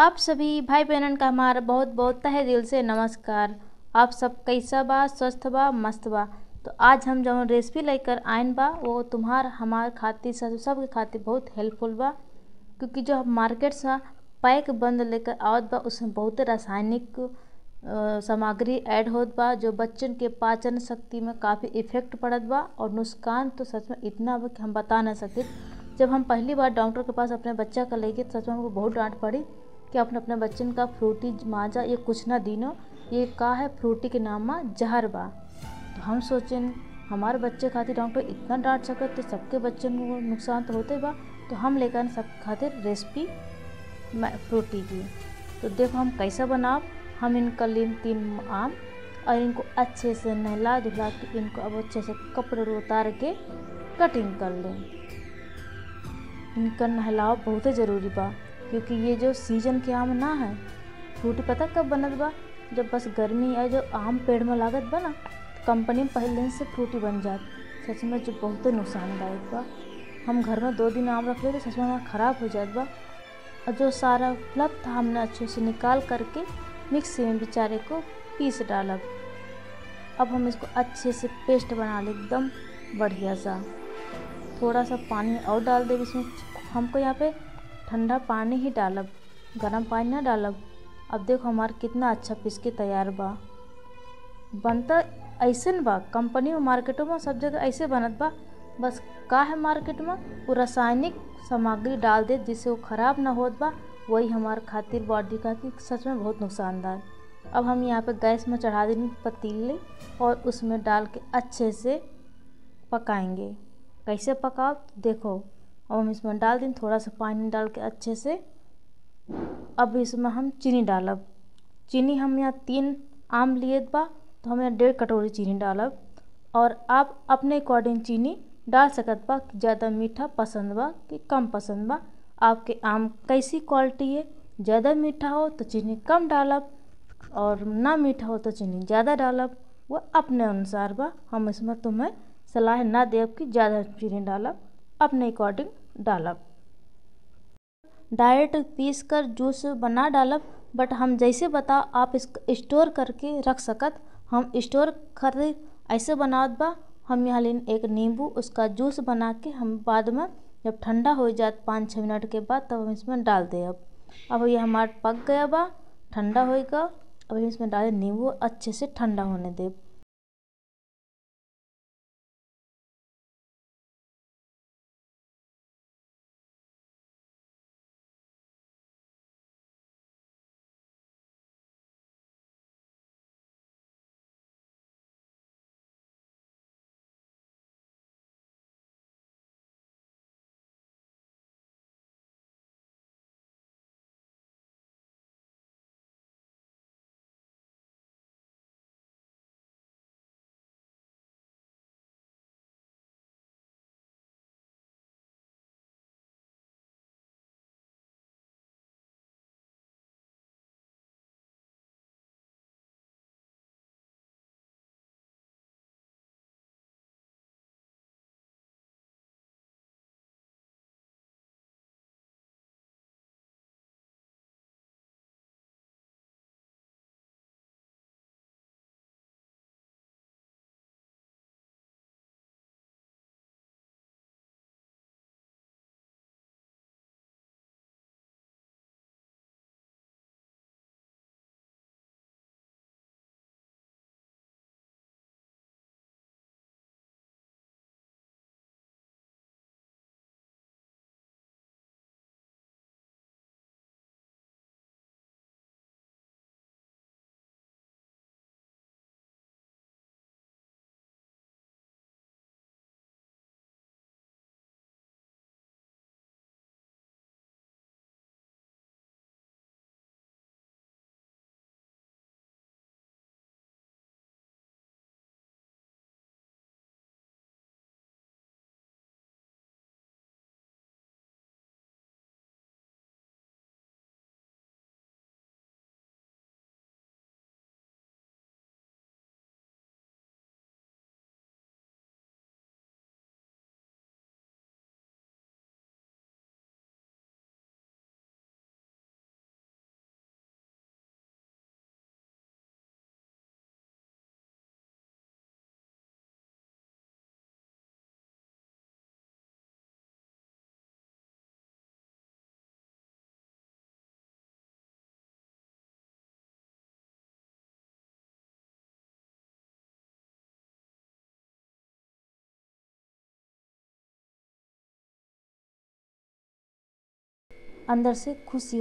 आप सभी भाई बहन का हमारा बहुत बहुत तहे दिल से नमस्कार। आप सब कैसा बा, स्वस्थ बा, मस्त बा। तो आज हम जौन रेसिपी लेकर आयन बा वो तुम्हार हमार खातिर सब के खातिर बहुत हेल्पफुल बा, क्योंकि जो हम मार्केट से पैक बंद लेकर आवत बा उसमें बहुत रासायनिक सामग्री ऐड होत बा जो बच्चन के पाचन शक्ति में काफ़ी इफेक्ट पड़त बा और नुकसान तो सच में इतना बा कि हम बता ना सकते। जब हम पहली बार डॉक्टर के पास अपने बच्चा का ले गए तो सच में हमको बहुत डांट पड़ी कि अपने अपने बच्चन का फ्रूटी माजा ये कुछ ना दिनो, ये का है फ्रूटी के नाम में जहर बा। तो हम सोचें हमारे बच्चे खातिर डॉक्टर इतना डांट सकत तो सबके बच्चन को नुकसान तो होते बा। तो हम लेकर सब खातिर रेसिपी फ्रूटी की। तो देखो हम कैसा बनाब। हम इनका लीन 3 आम और इनको अच्छे से नहला धुला के इनको अब अच्छे से कपड़े उतार के कटिंग कर लें। इनका नहलाव बहुत ज़रूरी बा क्योंकि ये जो सीजन के आम ना है। फ्रूटी पता कब बनत बा, जब बस गर्मी आए जो आम पेड़ में लागत बा ना तो कंपनी में पहले दिन से फ्रूटी बन जात। सच में जो बहुत नुकसानदायक बा। हम घर में 2 दिन आम रख ले तो सच में हमारा ख़राब हो जात बा। और जो सारा फ्लफ था हमने अच्छे से निकाल करके मिक्सी में बेचारे को पीस डालब। अब हम इसको अच्छे से पेस्ट बना ले एकदम बढ़िया सा। थोड़ा सा पानी और डाल देब इसमें। हमको यहाँ पे ठंडा पानी ही डालब, गरम पानी ना डालब। अब देखो हमार कितना अच्छा पीस के तैयार बा। बनता ऐसन बा, कंपनी में मार्केटों में सब जगह ऐसे बनत बा। बस का है मार्केट में वो रासायनिक सामग्री डाल दे जिससे वो ख़राब ना होत बा। वही हमार खातिर बॉडी खातिर सच में बहुत नुकसानदार। अब हम यहाँ पे गैस में चढ़ा देंगे पतीले और उसमें डाल के अच्छे से पकाएँगे। कैसे पकाओ देखो। अब हम इसमें डाल दें थोड़ा सा पानी डाल के अच्छे से। अब इसमें हम चीनी डालब। चीनी हम यहाँ 3 आम लिए बा तो हम यहाँ 1.5 कटोरी चीनी डालब। और आप अपने अकॉर्डिंग चीनी डाल सकत बा कि ज़्यादा मीठा पसंद बा कि कम पसंद बा। आपके आम कैसी क्वालिटी है, ज़्यादा मीठा हो तो चीनी कम डालब और ना मीठा हो तो चीनी ज़्यादा डालब। वह अपने अनुसार बा। हम इसमें तुम्हें सलाह ना देब कि ज़्यादा चीनी डालब, अपने अकॉर्डिंग डालब। डायरेक्ट पीस कर जूस बना डालब, बट हम जैसे बताओ आप इसको स्टोर करके रख सकत। हम स्टोर कर ऐसे बनात बा। हम यहाँ लेन एक नींबू उसका जूस बना के हम बाद में जब ठंडा हो जात 5-6 मिनट के बाद तब हम इसमें डाल दे। अब ये हमारा पक गया बा, ठंडा होएगा। अब हम इसमें डालें नींबू, अच्छे से ठंडा होने दें। अंदर से खुशी